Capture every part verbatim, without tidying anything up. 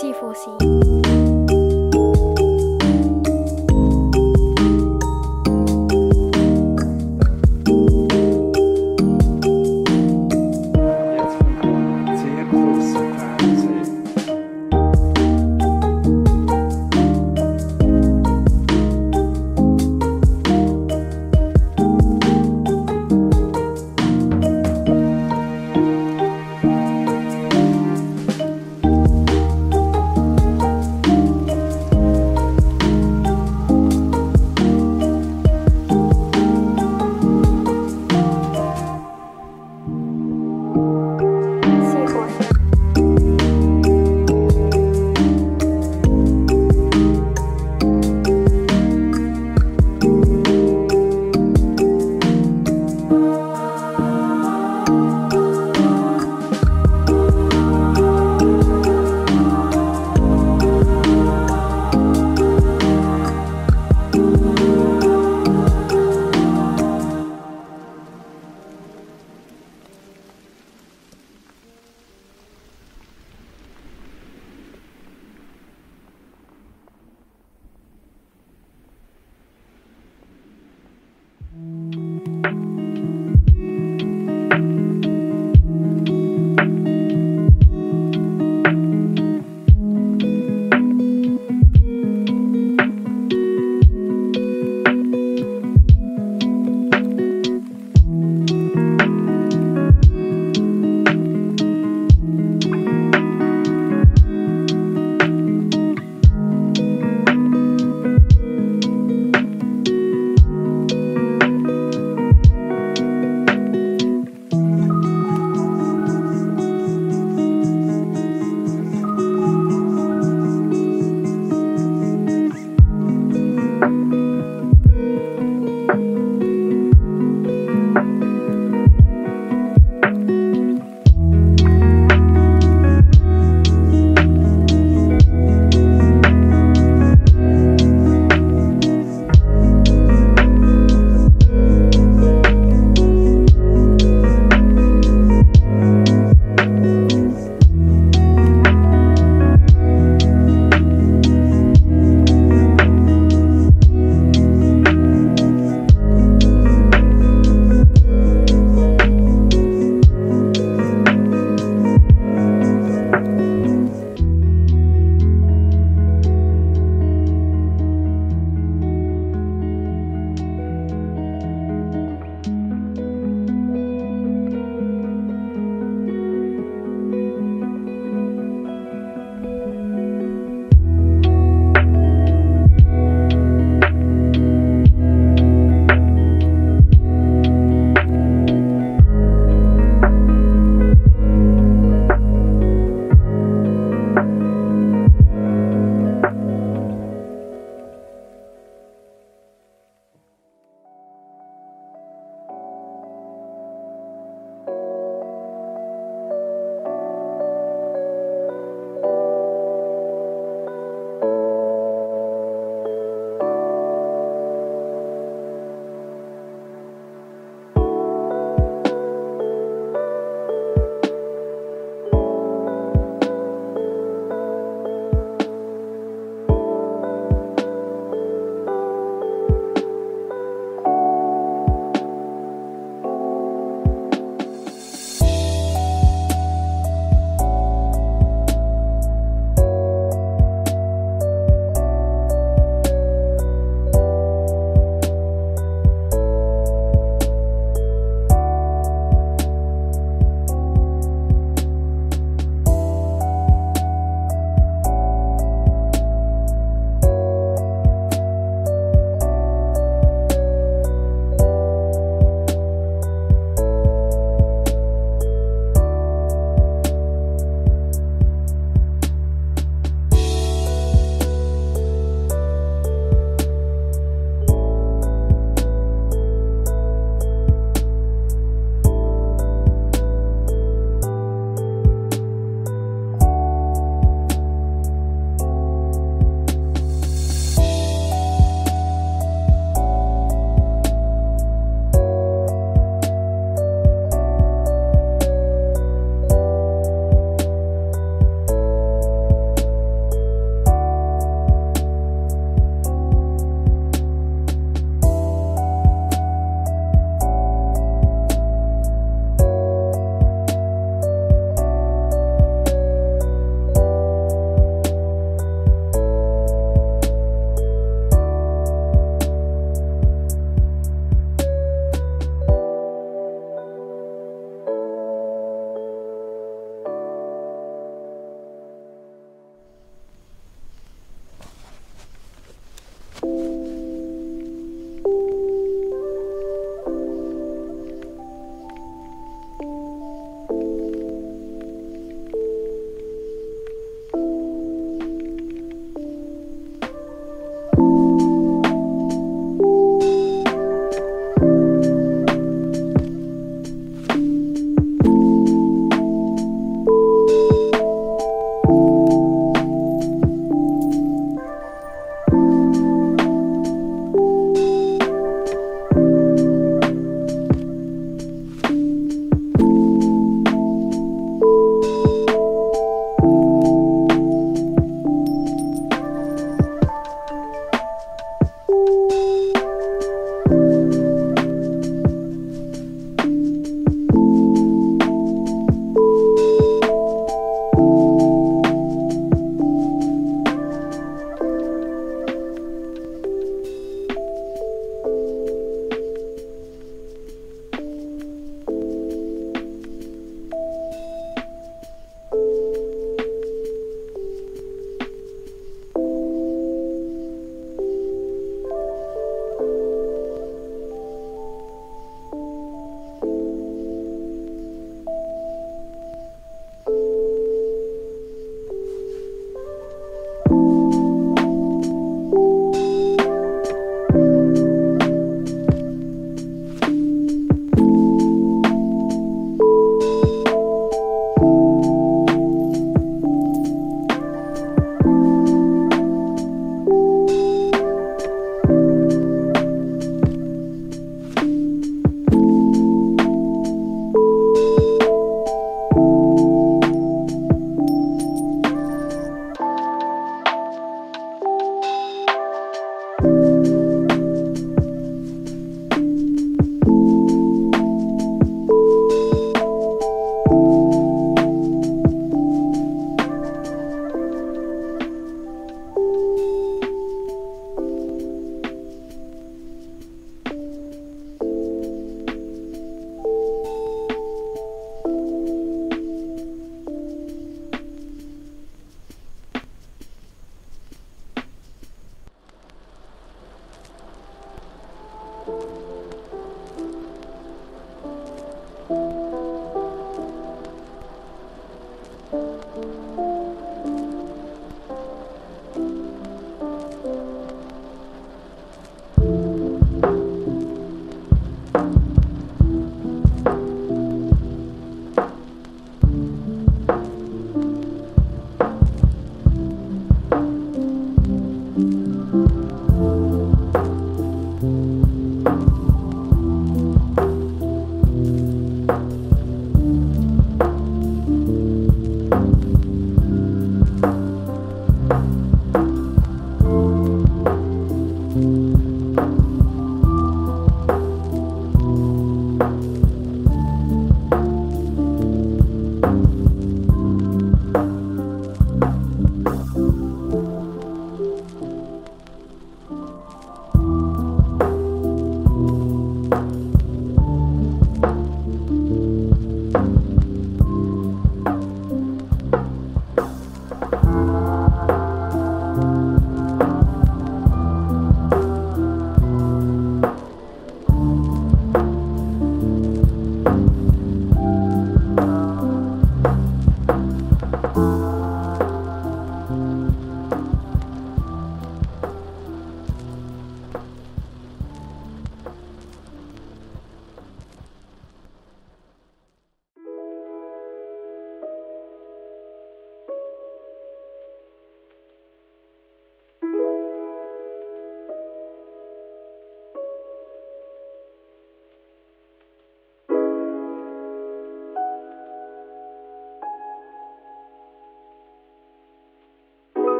C four C.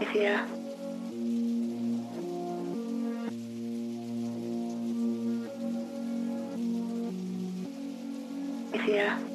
here. Here.